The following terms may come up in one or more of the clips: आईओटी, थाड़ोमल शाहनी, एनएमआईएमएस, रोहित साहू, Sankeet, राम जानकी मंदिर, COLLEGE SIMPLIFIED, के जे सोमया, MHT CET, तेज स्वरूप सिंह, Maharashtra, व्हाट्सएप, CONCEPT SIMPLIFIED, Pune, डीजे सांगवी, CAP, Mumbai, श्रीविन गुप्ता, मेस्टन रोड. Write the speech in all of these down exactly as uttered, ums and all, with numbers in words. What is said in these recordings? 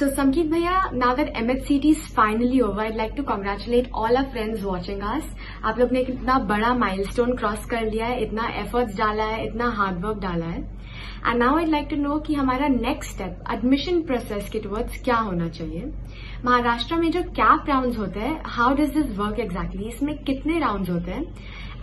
So Sankeet Bhaiya, now that M H C E T is finally over, I'd like to congratulate all our friends watching us. आप लोग ने कितना बड़ा milestone cross कर लिया है, इतना efforts डाला है, इतना hard work डाला है. And now I'd like to know कि हमारा next step admission process के towards क्या होना चाहिए. महाराष्ट्र में जो C A P rounds होते हैं, how does this work exactly? इसमें कितने rounds होते हैं?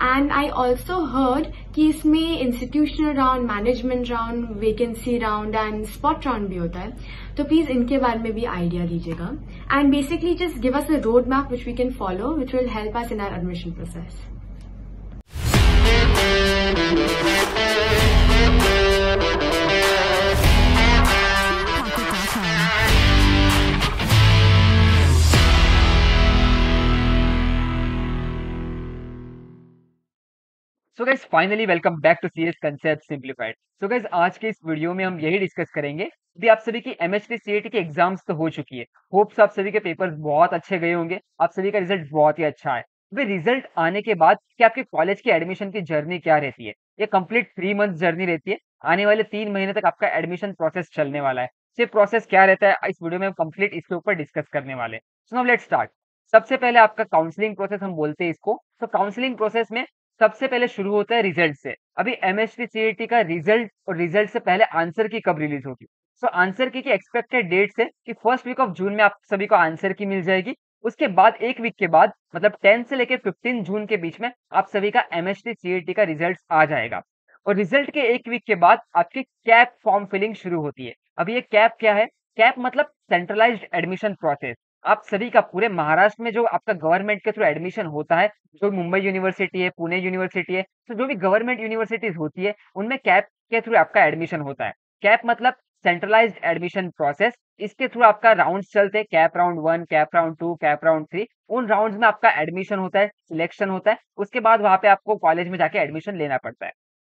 And I also heard कि इसमें institutional round, management round, vacancy round and spot round भी होता है. तो प्लीज इनके बारे में भी आइडिया दीजिएगा. And basically just give us a road map which we can follow, which will help us in our admission process. So guys finally welcome back to CS concept simplified. So guys आज के इस video में हम यही discuss करेंगे कि आप सभी की M H T C E T की एग्जाम्स तो हो चुकी है. होप्स आप सभी के पेपर बहुत अच्छे गए होंगे, आप सभी का रिजल्ट बहुत ही अच्छा है. वे रिजल्ट आने के बाद कि आपके कॉलेज की एडमिशन की जर्नी क्या रहती है, ये कंप्लीट थ्री मंथ जर्नी रहती है. आने वाले तीन महीने तक आपका एडमिशन प्रोसेस चलने वाला है. ये प्रोसेस क्या रहता है इस वीडियो में हम कंप्लीट इसके ऊपर डिस्कस करने वाले हैं. So now let's start. सबसे पहले आपका काउंसलिंग प्रोसेस हम बोलते हैं इसको. तो काउंसलिंग प्रोसेस में सबसे पहले शुरू होता है रिजल्ट से. अभी M H T C E T का रिजल्ट और रिजल्ट से पहले आंसर की कब रिलीज होगी. सो so, आंसर की, की एक्सपेक्टेड डेट से कि फर्स्ट वीक ऑफ जून में आप सभी को आंसर की मिल जाएगी. उसके बाद एक वीक के बाद मतलब टेन से लेकर फिफ्टीन जून के बीच में आप सभी का M H T C E T का रिजल्ट आ जाएगा. और रिजल्ट के एक वीक के बाद आपकी कैप फॉर्म फिलिंग शुरू होती है. अब ये कैप क्या है? कैप मतलब सेंट्रलाइज्ड एडमिशन प्रोसेस. आप सभी का पूरे महाराष्ट्र में जो आपका गवर्नमेंट के थ्रू एडमिशन होता है, जो मुंबई यूनिवर्सिटी है, पुणे यूनिवर्सिटी है, तो जो भी गवर्नमेंट यूनिवर्सिटीज होती है उनमें कैप के थ्रू आपका एडमिशन होता है. कैप मतलब सेंट्रलाइज्ड एडमिशन प्रोसेस. इसके थ्रू आपका राउंड्स चलते हैं. CAP round one, CAP round two, CAP round three. उन राउंड्स में आपका एडमिशन होता है, सिलेक्शन होता है. उसके बाद वहाँ पे आपको कॉलेज में जाके एडमिशन लेना पड़ता है.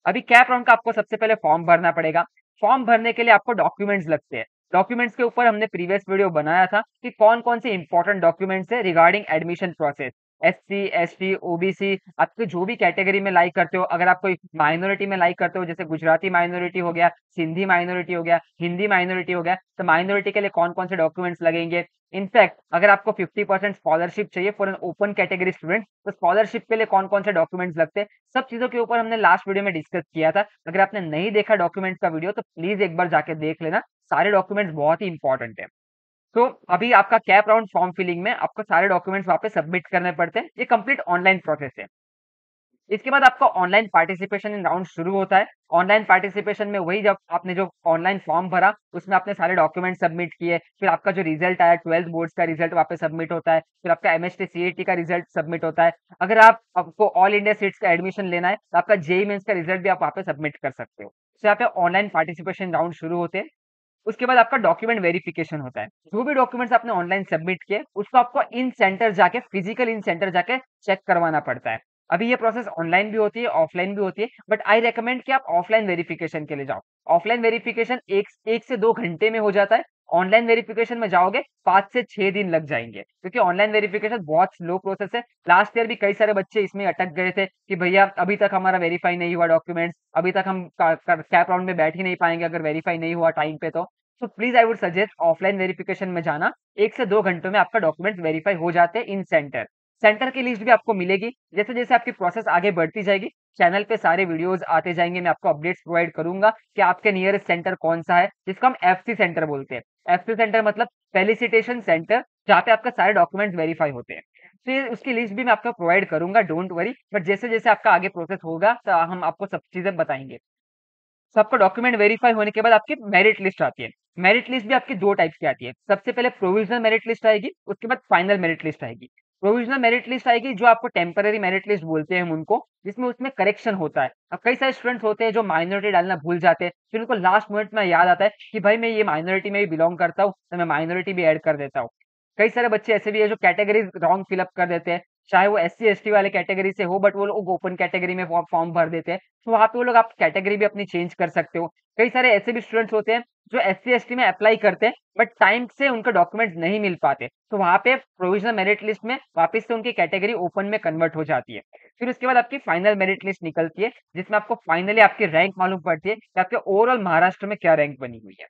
अभी कैप राउंड का आपको सबसे पहले फॉर्म भरना पड़ेगा. फॉर्म भरने के लिए आपको डॉक्यूमेंट्स लगते हैं. डॉक्यूमेंट्स के ऊपर हमने प्रीवियस वीडियो बनाया था कि कौन कौन से इंपॉर्टेंट डॉक्यूमेंट्स है regarding admission process. SC, ST, OBC, आपके जो भी कैटेगरी में लाइक करते हो, अगर आप कोई माइनॉरिटी में लाइक करते हो जैसे गुजराती माइनॉरिटी हो गया, सिंधी माइनॉरिटी हो गया, हिंदी माइनॉरिटी हो गया, तो माइनॉरिटी के लिए कौन कौन से डॉक्यूमेंट्स लगेंगे. इनफैक्ट अगर आपको फिफ्टी परसेंट स्कॉलरशिप चाहिए for an open category student, तो स्कॉलरशिप के लिए कौन कौन से डॉक्यूमेंट्स लगते हैं, सब चीजों के ऊपर हमने लास्ट वीडियो में डिस्कस किया था. अगर आपने नहीं देखा डॉक्यूमेंट्स का वीडियो तो प्लीज एक बार जाके देख लेना. सारे डॉक्यूमेंट्स बहुत ही इंपॉर्टेंट है. तो अभी आपका कैप राउंड फॉर्म फिलिंग में आपको सारे डॉक्यूमेंट्स वापस सबमिट करने पड़ते हैं. ये कंप्लीट ऑनलाइन प्रोसेस है. इसके बाद आपका ऑनलाइन पार्टिसिपेशन इन राउंड शुरू होता है. ऑनलाइन पार्टिसिपेशन में वही जब आपने जो ऑनलाइन फॉर्म भरा उसमें आपने सारे डॉक्यूमेंट सबमिट किए, फिर आपका जो रिजल्ट आया ट्वेल्थ बोर्ड्स का रिजल्ट वापस सबमिट होता है, फिर आपका M H T C E T का रिजल्ट सबमिट होता है. अगर आप आपको ऑल इंडिया सीट्स का एडमिशन लेना है तो आपका जेईई मेंस का रिजल्ट भी आप वापस सबमिट कर सकते हो. तो यहाँ पे ऑनलाइन पार्टिसिपेशन राउंड शुरू होते हैं. उसके बाद आपका डॉक्यूमेंट वेरिफिकेशन होता है. जो भी डॉक्यूमेंट्स आपने ऑनलाइन सबमिट किए उसको आपको इन सेंटर जाके, फिजिकल इन सेंटर जाके चेक करवाना पड़ता है. अभी ये प्रोसेस ऑनलाइन भी होती है, ऑफलाइन भी होती है, बट आई रेकमेंड कि आप ऑफलाइन वेरिफिकेशन के लिए जाओ. ऑफलाइन वेरिफिकेशन एक, एक से दो घंटे में हो जाता है. ऑनलाइन वेरिफिकेशन में जाओगे पाँच से छह दिन लग जाएंगे, क्योंकि ऑनलाइन वेरिफिकेशन बहुत स्लो प्रोसेस है. लास्ट ईयर भी कई सारे बच्चे इसमें अटक गए थे कि भैया अभी तक हमारा वेरीफाई नहीं हुआ डॉक्यूमेंट्स, अभी तक हम कैप राउंड में बैठ ही नहीं पाएंगे अगर वेरीफाई नहीं हुआ टाइम पे. तो तो please I would suggest offline verification में जाना. एक से दो घंटों में आपका डॉक्यूमेंट वेरीफाई हो जाते हैं इन सेंटर. सेंटर की लिस्ट भी आपको मिलेगी. जैसे जैसे आपकी प्रोसेस आगे बढ़ती जाएगी चैनल पे सारे वीडियोस आते जाएंगे. मैं आपको अपडेट्स प्रोवाइड करूंगा कि आपके नियरेस्ट सेंटर कौन सा है, जिसको हम एफसी सेंटर बोलते हैं. एफसी सेंटर मतलब फेलिसिटेशन सेंटर, जहाँ पे आपका सारे डॉक्यूमेंट्स वेरीफाई होते हैं. तो ये उसकी लिस्ट भी मैं आपको प्रोवाइड करूंगा, डोंट वरी. बट जैसे जैसे आपका आगे प्रोसेस होगा तो हम आपको सब चीजें बताएंगे. सबका डॉक्यूमेंट वेरीफाई होने के बाद आपकी मेरिट लिस्ट आती है. मेरिट लिस्ट भी आपकी दो टाइप्स की आती है. सबसे पहले प्रोविजनल मेरिट लिस्ट आएगी, उसके बाद फाइनल मेरिट लिस्ट आएगी. प्रोविजनल मेरिट लिस्ट आएगी जो आपको टेम्पररी मेरिट लिस्ट बोलते हैं हम उनको, जिसमें उसमें करेक्शन होता है. अब कई सारे स्टूडेंट्स होते हैं जो माइनॉरिटी डालना भूल जाते हैं, फिर उनको लास्ट मिनट में याद आता है कि भाई मैं ये माइनॉरिटी में भी बिलोंग करता हूँ तो मैं माइनॉरिटी भी ऐड कर देता हूँ. कई सारे बच्चे ऐसे भी है जो कैटेगरीज रॉन्ग फिलअप कर देते हैं, चाहे वो एस सी एस टी वाले कैटेगरी से हो बट वो लोग ओपन कैटेगरी में फॉर्म भर देते हैं. तो वहाँ पे वो लोग आप कैटेगरी भी अपनी चेंज कर सकते हो. कई सारे ऐसे भी स्टूडेंट्स होते हैं जो एस सी एस टी में अप्लाई करते हैं बट टाइम से उनका डॉक्यूमेंट नहीं मिल पाते, तो वहाँ पे प्रोविजनल मेरिट लिस्ट में वापस से उनकी कैटेगरी ओपन में कन्वर्ट हो जाती है. फिर उसके बाद आपकी फाइनल मेरिट लिस्ट निकलती है, जिसमें आपको फाइनली आपकी रैंक मालूम पड़ती है कि आपके ओवरऑल महाराष्ट्र में क्या रैंक बनी हुई है.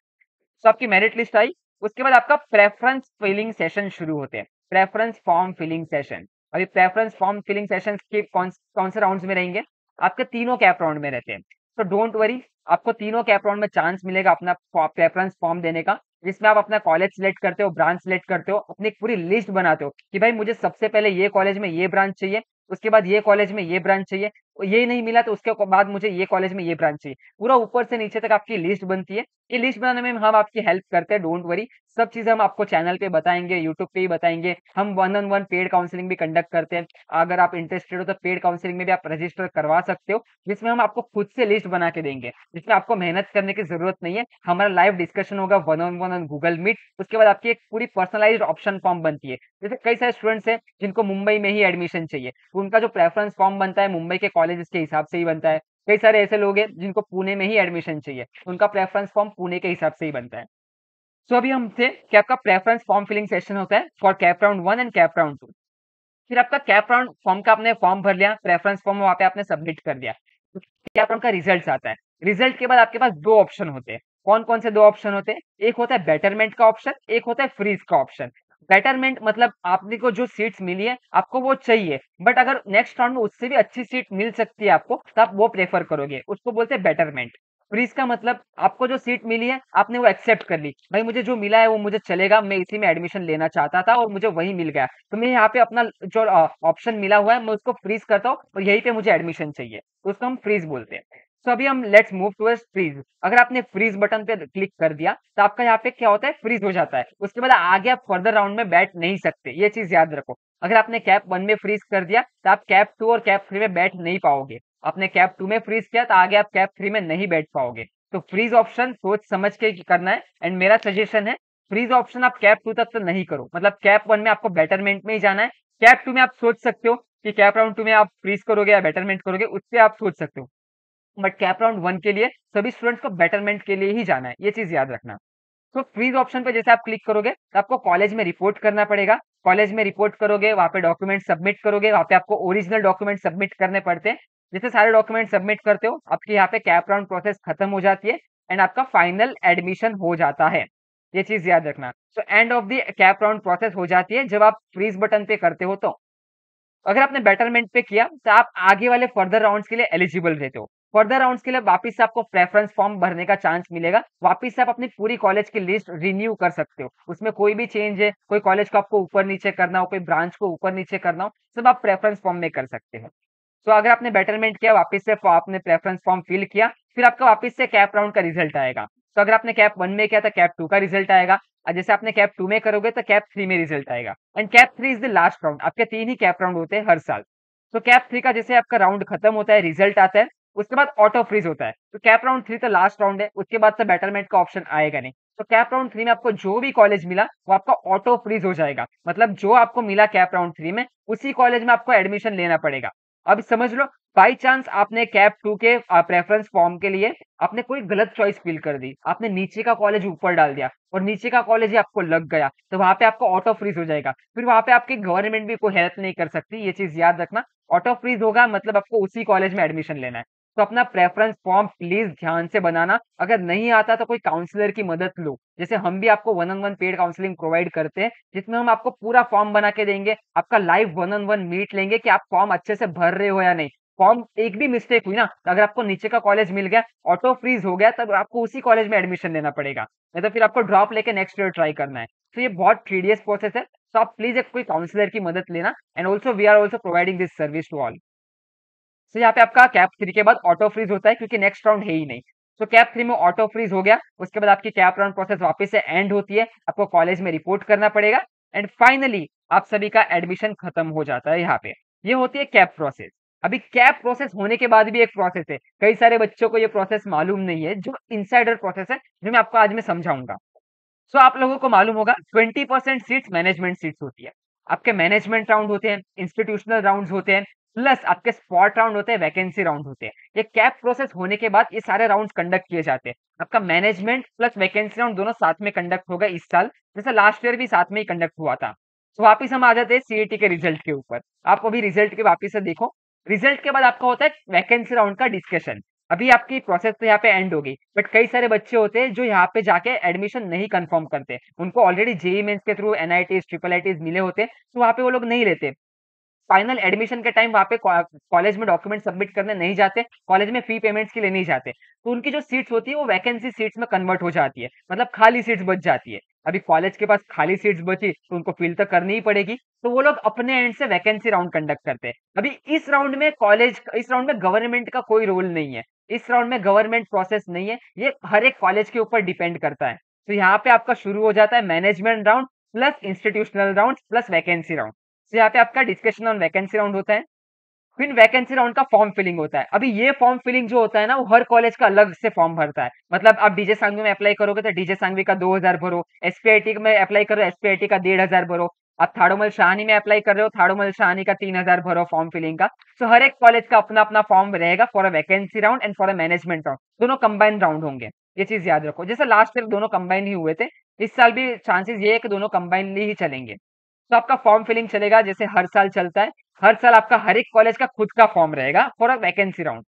तो आपकी मेरिट लिस्ट आई, उसके बाद आपका प्रेफरेंस फिलिंग सेशन शुरू होते हैं, प्रेफरेंस फॉर्म फिलिंग सेशन। अभी प्रेफरेंस फॉर्म फिलिंग सेशन के कौन कौन से राउंड में रहेंगे? आपके तीनों कैप राउंड में रहते हैं। तो डोंट वरी, आपको तीनों कैप राउंड में चांस मिलेगा अपना प्रेफरेंस फॉर्म देने का, जिसमें आप अपना कॉलेज सिलेक्ट करते हो, ब्रांच सिलेक्ट करते हो, अपनी एक पूरी लिस्ट बनाते हो कि भाई मुझे सबसे पहले ये कॉलेज में ये ब्रांच चाहिए, उसके बाद ये कॉलेज में ये ब्रांच चाहिए, ये नहीं मिला तो उसके बाद मुझे ये कॉलेज में ये ब्रांच चाहिए। पूरा ऊपर से नीचे तक आपकी लिस्ट बनती है। ये लिस्ट बनाने में हम आपकी हेल्प करते हैं, डोंट वरी। सब चीजें हम आपको चैनल पे बताएंगे, यूट्यूब पे ही बताएंगे। हम one on one paid counselling भी कंडक्ट करते हैं, अगर आप इंटरेस्टेड हो तो पेड काउंसलिंग में भी आप रजिस्टर करवा सकते हो, जिसमें हम आपको खुद से लिस्ट बना के देंगे, जिसमें आपको मेहनत करने की जरूरत नहीं है। हमारा लाइव डिस्कशन होगा one on one on Google meet. उसके बाद आपकी एक पूरी पर्सनलाइज्ड ऑप्शन फॉर्म बनती है। जैसे कई सारे स्टूडेंट्स हैं जिनको मुंबई में ही एडमिशन चाहिए, उनका जो प्रेफरेंस फॉर्म बनता है मुंबई के कॉलेज के हिसाब से ही बनता है। कई सारे ऐसे लोग हैं जिनको पुणे में ही एडमिशन चाहिए, उनका प्रेफरेंस फॉर्म पुणे के हिसाब से ही बनता है। सो so, अभी हमसे कि आपका प्रेफरेंस फॉर्म फिलिंग सेशन होता है for CAP round one and CAP round two. फिर आपका कैप राउंड फॉर्म का आपने फॉर्म भर लिया, प्रेफरेंस फॉर्म वहाँ पे आपने सबमिट कर दिया, कैप राउंड का रिजल्ट आता है। रिजल्ट के बाद आपके पास दो ऑप्शन होते हैं। कौन कौन से दो ऑप्शन होते हैं? एक होता है बेटरमेंट का ऑप्शन, एक होता है फ्रीज का ऑप्शन। बेटरमेंट मतलब आपने को जो सीट्स मिली है आपको वो चाहिए, बट अगर नेक्स्ट राउंड में उससे भी अच्छी सीट मिल सकती है आपको, तो आप वो प्रेफर करोगे, उसको बोलते हैं बेटरमेंट। फ्रीज का मतलब आपको जो सीट मिली है आपने वो एक्सेप्ट कर ली, भाई मुझे जो मिला है वो मुझे चलेगा, मैं इसी में एडमिशन लेना चाहता था और मुझे वही मिल गया, तो मैं यहाँ पे अपना जो ऑप्शन मिला हुआ है मैं उसको फ्रीज करता हूँ और यहीं पे मुझे एडमिशन चाहिए, उसको हम फ्रीज बोलते हैं। सो so, अभी हम लेट्स मूव टूवर्ड्स फ्रीज। अगर आपने फ्रीज बटन पे क्लिक कर दिया तो आपका यहाँ पे क्या होता है? फ्रीज हो जाता है। उसके बाद आगे आप फर्दर राउंड में बैठ नहीं सकते, ये चीज याद रखो। अगर आपने कैप वन में फ्रीज कर दिया तो आप कैप टू और कैप थ्री में बैठ नहीं पाओगे, आपने कैप टू में फ्रीज किया तो आगे आप कैप थ्री में नहीं बैठ पाओगे। तो फ्रीज ऑप्शन सोच समझ के करना है। एंड मेरा सजेशन है फ्रीज ऑप्शन आप कैप टू तक तो नहीं करो, मतलब कैप वन में आपको बेटरमेंट में ही जाना है। कैप टू में आप सोच सकते हो कि कैप राउंड टू में आप फ्रीज करोगे या बेटरमेंट करोगे, उससे आप सोच सकते हो, बट कैप राउंड वन के लिए सभी स्टूडेंट्स को बेटरमेंट के लिए ही जाना है, ये चीज याद रखना। तो फ्रीज ऑप्शन पे जैसे आप क्लिक करोगे तो आपको कॉलेज में रिपोर्ट करना पड़ेगा। कॉलेज में रिपोर्ट करोगे, वहाँ पे डॉक्यूमेंट सबमिट करोगे, वहाँ पे आपको ओरिजिनल डॉक्यूमेंट सबमिट करने पड़ते हैं। जैसे सारे डॉक्यूमेंट सबमिट करते हो आपकी यहाँ पे कैप राउंड प्रोसेस खत्म हो जाती है एंड आपका फाइनल एडमिशन हो जाता है, ये चीज याद रखना। So end of the CAP round process हो जाती है जब आप फ्रीज बटन पे करते हो। तो अगर आपने बेटरमेंट पे किया तो आप आगे वाले फर्दर राउंड्स के लिए एलिजिबल रहते हो। फर्दर राउंड्स के लिए वापस से आपको प्रेफरेंस फॉर्म भरने का चांस मिलेगा, वापस से आप अपनी पूरी कॉलेज की लिस्ट रिन्यू कर सकते हो। उसमें कोई भी चेंज है, कोई कॉलेज को आपको ऊपर नीचे करना हो, कोई ब्रांच को ऊपर नीचे करना हो, सब आप प्रेफरेंस फॉर्म में कर सकते हो। तो अगर आपने बेटरमेंट किया, वापस से आपने प्रेफरेंस फॉर्म फिल किया, फिर आपका वापस से कैप राउंड का रिजल्ट आएगा। तो अगर आपने कैप वन में किया तो कैप टू का रिजल्ट आएगा, और जैसे आपने कैप टू में करोगे तो कैप थ्री में रिजल्ट आएगा। And CAP three is the last round, आपके तीन ही कैप राउंड होते हैं हर साल। तो कैप थ्री का जैसे आपका राउंड खत्म होता है, रिजल्ट आता है, उसके बाद ऑटो फ्रीज होता है। तो कैप राउंड थ्री तो लास्ट राउंड है, उसके बाद तो बेटरमेंट का ऑप्शन आएगा नहीं। तो कैप राउंड थ्री में आपको जो भी कॉलेज मिला वो आपका ऑटो फ्रीज हो जाएगा, मतलब जो आपको मिला कैप राउंड थ्री में उसी कॉलेज में आपको एडमिशन लेना पड़ेगा। अब समझ लो बाई चांस आपने कैप टू के प्रेफरेंस फॉर्म के लिए आपने कोई गलत चॉइस फिल कर दी, आपने नीचे का कॉलेज ऊपर डाल दिया और नीचे का कॉलेज ही आपको लग गया, तो वहां पे आपको ऑटो फ्रीज हो जाएगा। फिर वहां पे आपकी गवर्नमेंट भी कोई हेल्प नहीं कर सकती, ये चीज याद रखना। ऑटो फ्रीज होगा मतलब आपको उसी कॉलेज में एडमिशन लेना है। तो अपना प्रेफरेंस फॉर्म प्लीज ध्यान से बनाना। अगर नहीं आता तो कोई काउंसलर की मदद लो, जैसे हम भी आपको one on one paid counselling provide करते हैं, जिसमें हम आपको पूरा फॉर्म बना के देंगे, आपका live one on one meet लेंगे कि आप फॉर्म अच्छे से भर रहे हो या नहीं। फॉर्म एक भी मिस्टेक हुई ना, तो अगर आपको नीचे का कॉलेज मिल गया, ऑटो फ्रीज हो गया, तब आपको उसी कॉलेज में एडमिशन लेना पड़ेगा, नहीं तो फिर आपको ड्रॉप लेके नेक्स्ट ईयर ट्राई करना है। तो ये बहुत टीडियस प्रोसेस है, तो आप प्लीज एक कोई काउंसलर की मदद लेना। And also we are also providing this service to all. तो यहाँ पे आपका कैप थ्री के बाद ऑटो फ्रीज होता है क्योंकि नेक्स्ट राउंड है ही नहीं। तो कैप थ्री में ऑटो फ्रीज हो गया, उसके बाद आपकी कैप राउंड प्रोसेस वापस से एंड होती है, आपको कॉलेज में रिपोर्ट करना पड़ेगा एंड फाइनली आप सभी का एडमिशन खत्म हो जाता है। यहाँ पे ये होती है कैप प्रोसेस। अभी कैप प्रोसेस होने के बाद भी एक प्रोसेस है, कई सारे बच्चों को ये प्रोसेस मालूम नहीं है, जो इनसाइडर प्रोसेस है, जो मैं आपको आज में समझाऊंगा। सो आप लोगों को मालूम होगा twenty percent seats management seats होती है, आपके मैनेजमेंट राउंड होते हैं, इंस्टीट्यूशनल राउंड होते हैं, प्लस आपके स्पॉट राउंड होते हैं, वैकेंसी राउंड होते हैं। ये कैप प्रोसेस होने के बाद ये सारे राउंड कंडक्ट किए जाते हैं। आपका मैनेजमेंट प्लस वैकेंसी राउंड दोनों साथ में कंडक्ट होगा इस साल, जैसे लास्ट ईयर भी साथ में ही कंडक्ट हुआ था। तो वापिस हम आ जाते हैं सीईटी के रिजल्ट के ऊपर। आप अभी रिजल्ट के वापिस से देखो, रिजल्ट के बाद आपका होता है वैकेंसी राउंड का डिस्कशन। अभी आपकी प्रोसेस तो यहाँ पे एंड होगी, बट कई सारे बच्चे होते हैं जो यहाँ पे जाके एडमिशन नहीं कंफर्म करते, उनको ऑलरेडी जेई मेंस के थ्रू एनआईटीज ट्रिपल आईटीज मिले होते, तो वहाँ पे वो लोग नहीं लेते। फाइनल एडमिशन के टाइम वहाँ पे कॉलेज में डॉक्यूमेंट सबमिट करने नहीं जाते, कॉलेज में फी पेमेंट्स के लिए नहीं जाते, तो उनकी जो सीट्स होती है वो वैकेंसी सीट्स में कन्वर्ट हो जाती है, मतलब खाली सीट्स बच जाती है। अभी कॉलेज के पास खाली सीट्स बची तो उनको फिल तो करनी ही पड़ेगी, तो वो लोग अपने एंड से वैकेंसी राउंड कंडक्ट करते हैं। अभी इस राउंड में कॉलेज इस राउंड में गवर्नमेंट का कोई रोल नहीं है, इस राउंड में गवर्नमेंट प्रोसेस नहीं है, ये हर एक कॉलेज के ऊपर डिपेंड करता है। तो यहाँ पे आपका शुरू हो जाता है management round plus institutional round plus vacancy round. तो यहाँ पे आपका डिस्कशन ऑन वैकेंसी राउंड होता है, फिर वैकेंसी राउंड का फॉर्म फिलिंग होता है। अभी ये फॉर्म फिलिंग जो होता है ना वो हर कॉलेज का अलग से फॉर्म भरता है, मतलब आप डीजे सांगवी में अप्लाई करोगे तो डीजे सांगवी का दो हज़ार भरो, एसपीआईटी में अप्लाई करो एसपीआईटी का डेढ़ हजार भरो, आप थाड़ोमल शाहनी में अप्लाई कर रहे हो थाड़ोमल शाहनी का तीन हजार भरो फॉर्म फिलिंग का। सो हर एक कॉलेज का अपना अपना फॉर्म रहेगा for a vacancy round and for a management round, दोनों कंबाइंड राउंड होंगे, ये चीज याद रखो। जैसे लास्ट ईयर दोनों कंबाइन ही हुए थे, इस साल भी चांसेस ये है कि दोनों कंबाइनली ही चलेंगे। तो आपका फॉर्म फिलिंग चलेगा जैसे हर साल चलता है, हर साल आपका हर एक कॉलेज का खुद का फॉर्म रहेगा for a vacancy round.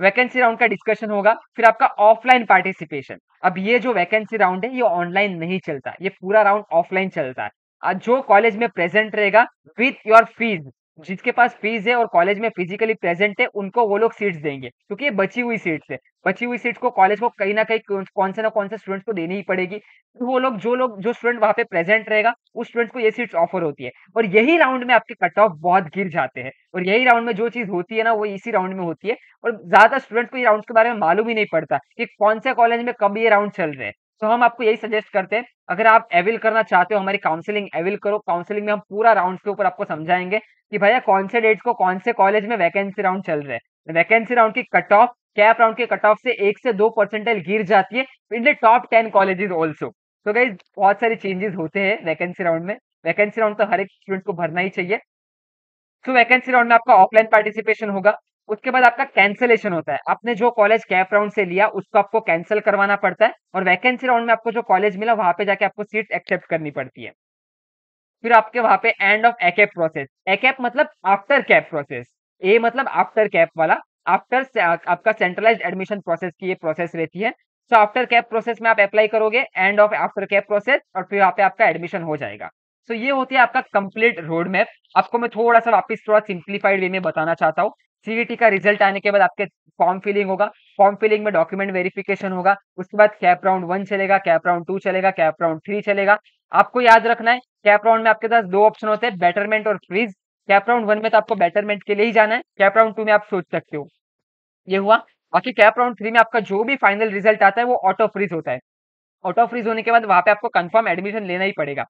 Vacancy round का डिस्कशन होगा, फिर आपका ऑफलाइन पार्टिसिपेशन। अब ये जो वैकेंसी राउंड है ये ऑनलाइन नहीं चलता, ये पूरा राउंड ऑफलाइन चलता है। आज जो कॉलेज में प्रेजेंट रहेगा विथ योर फीस, जिसके पास फीस है और कॉलेज में फिजिकली प्रेजेंट है उनको वो लोग सीट्स देंगे, क्योंकि ये बची हुई सीट्स है। बची हुई सीट्स को कॉलेज को कहीं ना कहीं कौन से ना कौन से स्टूडेंट्स को देनी ही पड़ेगी, तो वो लोग जो लोग जो स्टूडेंट वहाँ पे प्रेजेंट रहेगा उस स्टूडेंट्स को ये सीट्स ऑफर होती है। और यही राउंड में आपके कट ऑफ बहुत गिर जाते हैं, और यही राउंड में जो चीज़ होती है ना वो इसी राउंड में होती है, और ज़्यादा स्टूडेंट्स को ये राउंड के बारे में मालूम ही नहीं पड़ता कि कौन से कॉलेज में कब ये राउंड चल रहे हैं। तो हम आपको यही सजेस्ट करते हैं, अगर आप अवेल करना चाहते हो हमारी काउंसलिंग अवेल करो। काउंसलिंग में हम पूरा राउंड के ऊपर आपको समझाएंगे कि भैया कौन से डेट्स को कौन से कॉलेज में वैकेंसी राउंड चल रहे हैं। वैकेंसी राउंड की कट ऑफ कैप राउंड के कट ऑफ से एक से दो परसेंटेज गिर जाती है in the top ten colleges also. तो गाइस बहुत सारे चेंजेस होते हैं वैकेंसी राउंड में, वैकेंसी राउंड तो हर एक स्टूडेंट को भरना ही चाहिए। तो वैकेंसी राउंड में आपका ऑफलाइन पार्टिसिपेशन होगा, उसके बाद आपका कैंसिलेशन होता है। आपने जो कॉलेज कैप राउंड से लिया उसको आपको कैंसिल करवाना पड़ता है, और वैकेंसी राउंड में आपको जो कॉलेज मिला वहां पे जाके आपको सीट एक्सेप्ट करनी पड़ती है। फिर आपके वहां पे end of A CAP process. A CAP मतलब आफ्टर कैप प्रोसेस, ए मतलब आफ्टर कैप वाला, आफ्टर से, आपका सेंट्रलाइज्ड एडमिशन प्रोसेस की ये प्रोसेस रहती है। सो आफ्टर कैप प्रोसेस में आप अप्लाई करोगे, end of after CAP process, और फिर यहाँ पे आपका एडमिशन हो जाएगा। सो so, ये होती है आपका कंप्लीट रोड मैप। आपको मैं थोड़ा सा वापस थोड़ा सिंप्लीफाइड वे में बताना चाहता हूँ। सीईटी का रिजल्ट आने के बाद आपके फॉर्म फिलिंग होगा, फॉर्म फिलिंग में डॉक्यूमेंट वेरिफिकेशन होगा, उसके बाद कैप राउंड वन चलेगा, कैप राउंड टू चलेगा, कैप राउंड थ्री चलेगा। आपको याद रखना है कैप राउंड में आपके पास दो ऑप्शन होते हैं, बेटरमेंट और क्विज। कैप राउंड वन में तो आपको बेटरमेंट के लिए ही जाना है, कैप राउंड टू में आप सोच सकते हो। ये हुआ। बाकी कैप राउंड थ्री में आपका जो भी फाइनल रिजल्ट आता है वो ऑटो फ्रीज होता है। ऑटो फ्रीज होने के बाद वहाँ पे आपको कंफर्म एडमिशन लेना ही पड़ेगा।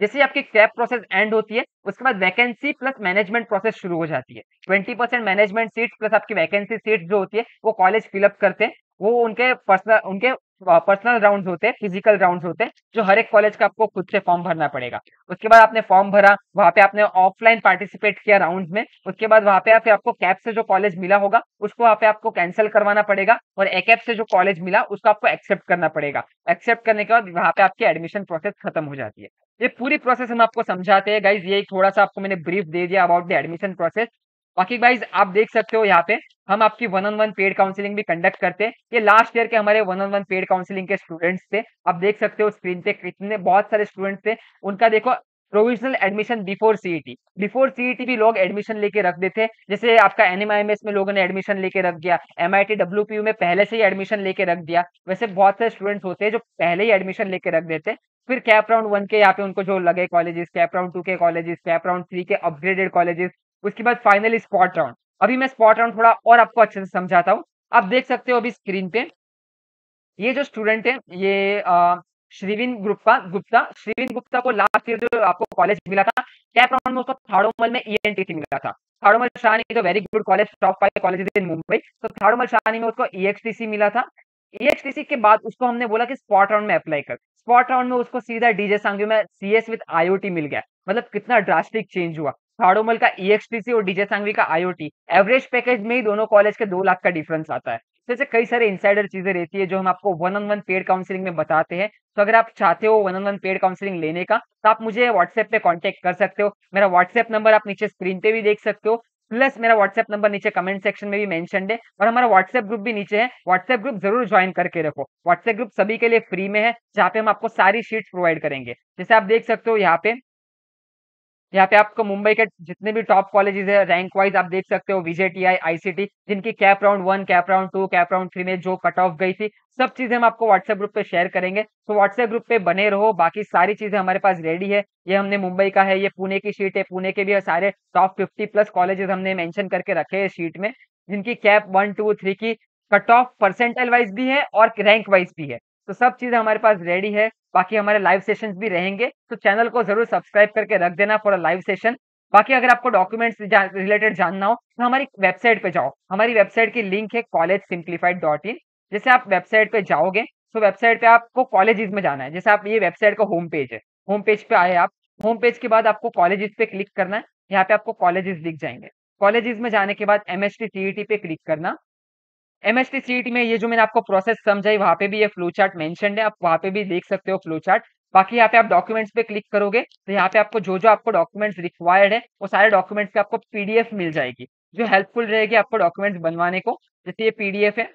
जैसे आपकी कैप प्रोसेस एंड होती है उसके बाद वैकेंसी प्लस मैनेजमेंट प्रोसेस शुरू हो जाती है। बीस परसेंट मैनेजमेंट सीट प्लस आपकी वैकेंसी सीट जो होती है वो कॉलेज फिलअप करते हैं। वो उनके पर्सनल उनके पर्सनल राउंड्स होते हैं, फिजिकल राउंड्स होते हैं, जो हर एक कॉलेज का आपको खुद से फॉर्म भरना पड़ेगा। उसके बाद आपने फॉर्म भरा, वहाँ पे आपने ऑफलाइन पार्टिसिपेट किया राउंड में। उसके बाद वहाँ पे फिर आपको कैप से जो कॉलेज मिला होगा उसको वहाँ पे आपको कैंसिल करवाना पड़ेगा, और ए कैप से जो कॉलेज मिला उसको आपको एक्सेप्ट करना पड़ेगा। एक्सेप्ट करने के बाद वहाँ पे आपकी एडमिशन प्रोसेस खत्म हो जाती है। ये पूरी प्रोसेस हम आपको समझाते हैं गाइज। ये थोड़ा सा आपको मैंने ब्रीफ दे दिया अबाउट द एडमिशन प्रोसेस। बाकी गाइज आप देख सकते हो यहाँ पे हम आपकी one on one paid counselling भी कंडक्ट करते हैं। ये लास्ट ईयर के हमारे one on one paid counselling के स्टूडेंट्स थे। आप देख सकते हो स्क्रीन पे कितने बहुत सारे स्टूडेंट्स थे। उनका देखो provisional admission before CET, before CET भी लोग एडमिशन लेके रख देते। जैसे आपका एनएमआईएमएस में लोगों ने एडमिशन लेके रख दिया, एमआईटी डब्ल्यूपीयू में पहले से ही एडमिशन लेके रख दिया। वैसे बहुत सारे स्टूडेंट्स होते हैं जो पहले ही एडमिशन लेके रख देते। फिर कैप राउंड वन के यहाँ पे उनको जो लगे कॉलेजेस, कैप राउंड टू के कॉलेजेस, कैप राउंड थ्री के अपग्रेडेड कॉलेजेस। उसके बाद फाइनली स्पॉट राउंड। अभी मैं स्पॉट राउंड थोड़ा और आपको अच्छे से समझाता हूँ। आप देख सकते हो अभी स्क्रीन पे ये जो स्टूडेंट है ये आ, श्रीविन गुप्ता गुप्ता श्रीविन गुप्ता को लास्ट ईयर जो आपको कॉलेज मिला था कैप राउंड में उसको थाड़ोमल में ईएनटीसी मिला था। थाड़ोमल शाहनी तो very good college, top five college in Mumbai. तो थाड़ोमल शाहनी में उसको ईएक्सटीसी मिला था। ईएक्सटीसी के बाद उसको हमने बोला कि स्पॉट राउंड में अप्लाई कर। स्पॉट राउंड में उसको सीधा डीजे सांगवी में सीएस विद आईओटी मिल गया। मतलब कितना ड्रास्टिक चेंज हुआ। थाड़ोमल का ईएक्सटीसी और डीजे सांगवी का आईओटी, एवरेज पैकेज में ही दोनों कॉलेज के दो लाख का डिफरेंस आता है। जैसे कई सारे इनसाइडर चीजें रहती है जो हम आपको one on one paid counselling में बताते हैं। तो अगर आप चाहते हो one on one paid counselling लेने का तो आप मुझे व्हाट्सएप पे कांटेक्ट कर सकते हो। मेरा व्हाट्सएप नंबर आप नीचे स्क्रीन पे भी देख सकते हो। प्लस मेरा व्हाट्सएप नंबर नीचे कमेंट सेक्शन में भी मेंशन्ड है और हमारा व्हाट्सएप ग्रुप भी नीचे है। व्हाट्सएप ग्रुप जरूर ज्वाइन करके रखो। व्हाट्सएप ग्रुप सभी के लिए फ्री में है, जहाँ पे हम आपको सारी शीट्स प्रोवाइड करेंगे। जैसे आप देख सकते हो यहाँ पे यहाँ पे आपको मुंबई के जितने भी टॉप कॉलेजेस है रैंक वाइज आप देख सकते हो, वीजेटीआई, आईसीटी, जिनकी CAP round one, CAP round two, CAP round three में जो कट ऑफ गई थी, सब चीजें हम आपको व्हाट्सएप ग्रुप पे शेयर करेंगे। तो व्हाट्सएप ग्रुप पे बने रहो। बाकी सारी चीजें हमारे पास रेडी है। ये हमने मुंबई का है, ये पुणे की शीट है, पुणे के भी सारे टॉप फिफ्टी प्लस कॉलेजेस हमने मेंशन करके रखे हैं शीट में, जिनकी कैप वन टू थ्री की कट ऑफ परसेंटाइल वाइज भी है और रैंक वाइज भी है। तो सब चीजें हमारे पास रेडी है। बाकी हमारे लाइव सेशंस भी रहेंगे, तो चैनल को जरूर सब्सक्राइब करके रख देना फॉर अ लाइव सेशन। बाकी अगर आपको डॉक्यूमेंट्स रिलेटेड जानना हो तो हमारी वेबसाइट पे जाओ। हमारी वेबसाइट की लिंक है कॉलेज सिंप्लीफाइड डॉट इन। जैसे आप वेबसाइट पे जाओगे तो वेबसाइट पे आपको कॉलेजेस में जाना है। जैसे आप ये वेबसाइट का होम पेज है, होम पेज पे आए आप, होम पेज के बाद आपको कॉलेजेस पे क्लिक करना है। यहाँ पे आपको कॉलेजेस दिख जाएंगे। कॉलेजेस में जाने के बाद M H T C E T पे क्लिक करना। M H T C E T में ये जो मैंने आपको प्रोसेस समझाई वहाँ पे भी ये फ्लो चार्ट मेंशन्ड है, आप वहाँ पे भी देख सकते हो फ्लो चार्ट। बाकी यहाँ पे आप डॉक्यूमेंट्स पे क्लिक करोगे तो यहाँ पे आपको जो जो आपको डॉक्यूमेंट्स रिक्वायर्ड है वो सारे डॉक्यूमेंट्स पे आपको पीडीएफ मिल जाएगी, जो हेल्पफुल रहेगी आपको डॉक्यूमेंट्स बनवाने को। जैसे ये पीडीएफ है,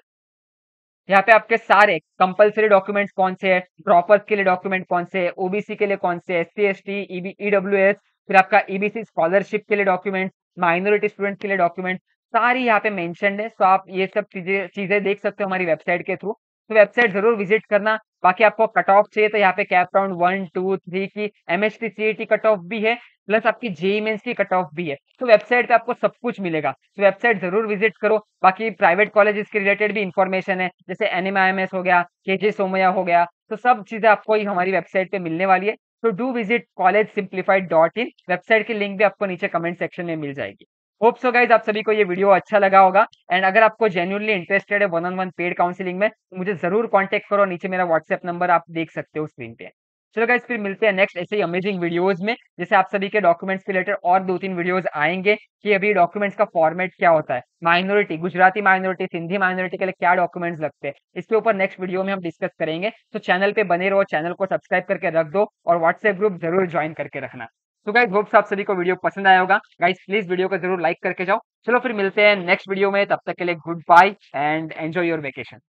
यहाँ पे आपके सारे कंपल्सरी डॉक्यूमेंट्स कौन से है, ड्रॉपर्स के लिए डॉक्यूमेंट कौन से है, ओबीसी के लिए कौन से, S C S T, E W S, फिर आपका ई बी सी स्कॉलरशिप के लिए डॉक्यूमेंट, माइनॉरिटी स्टूडेंट के लिए डॉक्यूमेंट, सारी यहाँ पे मेंशन्ड है। तो आप ये सब चीजें चीजें देख सकते हो हमारी वेबसाइट के थ्रू। तो वेबसाइट जरूर विजिट करना। बाकी आपको कट ऑफ चाहिए तो यहाँ पे CAP round one two three की M H T C E T cut off भी है, प्लस आपकी जेईई मेंस की कट ऑफ भी है। तो वेबसाइट पे आपको सब कुछ मिलेगा। तो वेबसाइट जरूर विजिट करो। बाकी प्राइवेट कॉलेजेस के रिलेटेड भी इन्फॉर्मेशन है, जैसे N M I M S हो गया, के जे सोमया हो गया, तो सब चीजें आपको ही हमारी वेबसाइट पे मिलने वाली है। तो do visit College Simplified dot in. Website की लिंक भी आपको नीचे कमेंट सेक्शन में मिल जाएगी। होप सो गाइज आप सभी को ये वीडियो अच्छा लगा होगा। एंड अगर आपको जेन्युइनली इंटरेस्टेड है one on one paid counselling में तो मुझे जरूर कांटेक्ट करो। नीचे मेरा व्हाट्सएप नंबर आप देख सकते हो स्क्रीन पे। चलो गाइज फिर मिलते हैं नेक्स्ट ऐसे ही अमेजिंग वीडियोस में। जैसे आप सभी के डॉक्यूमेंट्स के रिलेटेड और दो तीन वीडियोस आएंगे कि अभी डॉक्यूमेंट्स का फॉर्मेट क्या होता है, minority, Gujarati minority, Sindhi minority के लिए क्या डॉक्यूमेंट्स लगते हैं, इसके ऊपर नेक्स्ट वीडियो में हम डिस्कस करेंगे। तो चैनल पे बने रहो, चैनल को सब्सक्राइब करके रख दो और व्हाट्सएप ग्रुप जरूर ज्वाइन करके रखना। तो गाइज होप्स आप सभी को वीडियो पसंद आया होगा। गाइज प्लीज वीडियो को जरूर लाइक करके जाओ। चलो फिर मिलते हैं नेक्स्ट वीडियो में। तब तक के लिए good bye and enjoy your vacation.